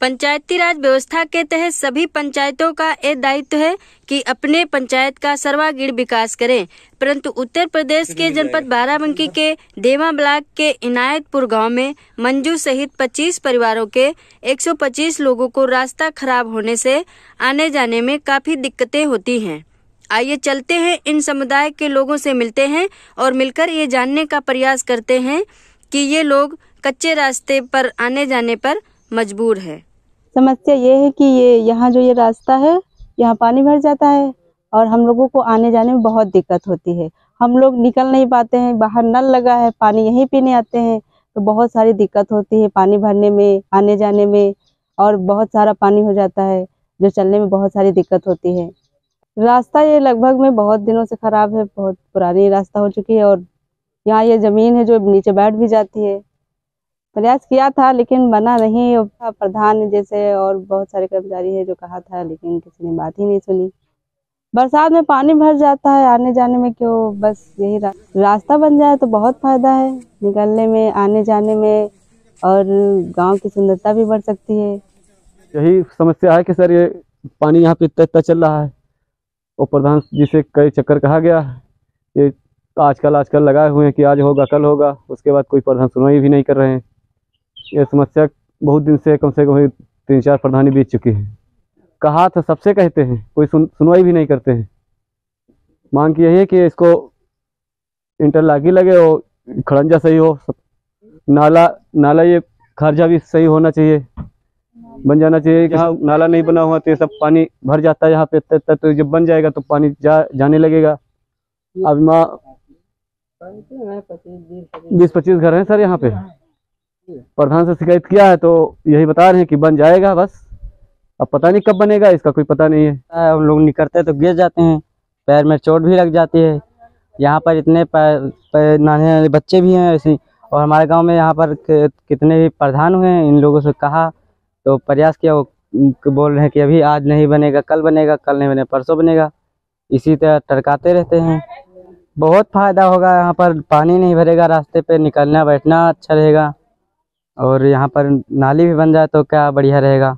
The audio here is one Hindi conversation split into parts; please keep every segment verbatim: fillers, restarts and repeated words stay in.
पंचायती राज व्यवस्था के तहत सभी पंचायतों का यह दायित्व है कि अपने पंचायत का सर्वांगीण विकास करें, परंतु उत्तर प्रदेश के जनपद बाराबंकी के देवा ब्लॉक के इनायतपुर गांव में मंजू सहित पच्चीस परिवारों के एक सौ पच्चीस लोगों को रास्ता खराब होने से आने जाने में काफी दिक्कतें होती हैं। आइए चलते हैं, इन समुदाय के लोगों से मिलते हैं और मिलकर ये जानने का प्रयास करते हैं कि ये लोग कच्चे रास्ते पर आने जाने पर मजबूर है। समस्या ये है कि ये यहाँ जो ये रास्ता है यहाँ पानी भर जाता है और हम लोगों को आने जाने में बहुत दिक्कत होती है। हम लोग निकल नहीं पाते हैं, बाहर नल लगा है, पानी यहीं पीने आते हैं तो बहुत सारी दिक्कत होती है पानी भरने में, आने जाने में, और बहुत सारा पानी हो जाता है जो चलने में बहुत सारी दिक्कत होती है। रास्ता ये लगभग में बहुत दिनों से खराब है, बहुत पुरानी रास्ता हो चुकी है और यहाँ ये जमीन है जो नीचे बैठ भी जाती है। प्रयास किया था लेकिन बना नहीं, प्रधान जैसे और बहुत सारे कर्मचारी है जो कहा था लेकिन किसी ने बात ही नहीं सुनी। बरसात में पानी भर जाता है आने जाने में, क्यों बस यही रा, रास्ता बन जाए तो बहुत फायदा है निकलने में, आने जाने में, और गांव की सुंदरता भी बढ़ सकती है। यही समस्या है कि सर ये पानी यहाँ पे इतना इतना चल रहा है और प्रधान जी से कई चक्कर कहा गया, ये आजकल आजकल लगाए हुए हैं कि आज होगा कल होगा, उसके बाद कोई प्रधान सुनवाई भी नहीं कर रहे हैं। यह समस्या बहुत दिन से, कम से कम तीन चार प्रधानी बीत चुकी है, कहा था सबसे कहते हैं, कोई सुन, सुनवाई भी नहीं करते हैं। मांग की यही है कि इसको इंटरलाकी लगे और खड़ंजा सही हो, नाला नाला ये खारजा भी सही होना चाहिए, बन जाना चाहिए। यहाँ नाला नहीं बना हुआ तो ये सब पानी भर जाता है यहाँ पे इतना इतना, तो जब बन जाएगा तो पानी जा जाने लगेगा। अब माँ बीस पच्चीस घर हैं सर यहाँ पे, प्रधान से शिकायत किया है तो यही बता रहे हैं कि बन जाएगा बस, अब पता नहीं कब बनेगा इसका कोई पता नहीं है। हम लोग निकलते हैं तो गिर जाते हैं, पैर में चोट भी लग जाती है। यहाँ पर इतने नाने बच्चे भी हैं ऐसे, और हमारे गांव में यहाँ पर कितने भी प्रधान हुए हैं, इन लोगों से कहा तो प्रयास किया, वो बोल रहे हैं कि अभी आज नहीं बनेगा कल बनेगा, कल नहीं बनेगा परसों बनेगा, इसी तरह टरकाते रहते हैं। बहुत फायदा होगा, यहाँ पर पानी नहीं भरेगा, रास्ते पर निकलना बैठना अच्छा रहेगा, और यहाँ पर नाली भी बन जाए तो क्या बढ़िया रहेगा।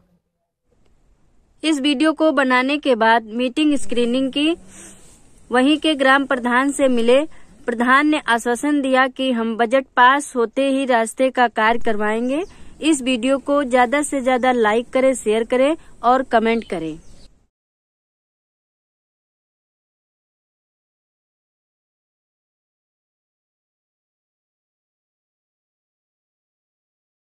इस वीडियो को बनाने के बाद मीटिंग स्क्रीनिंग की, वहीं के ग्राम प्रधान से मिले। प्रधान ने आश्वासन दिया कि हम बजट पास होते ही रास्ते का कार्य करवाएंगे। इस वीडियो को ज्यादा से ज्यादा लाइक करें, शेयर करें और कमेंट करें।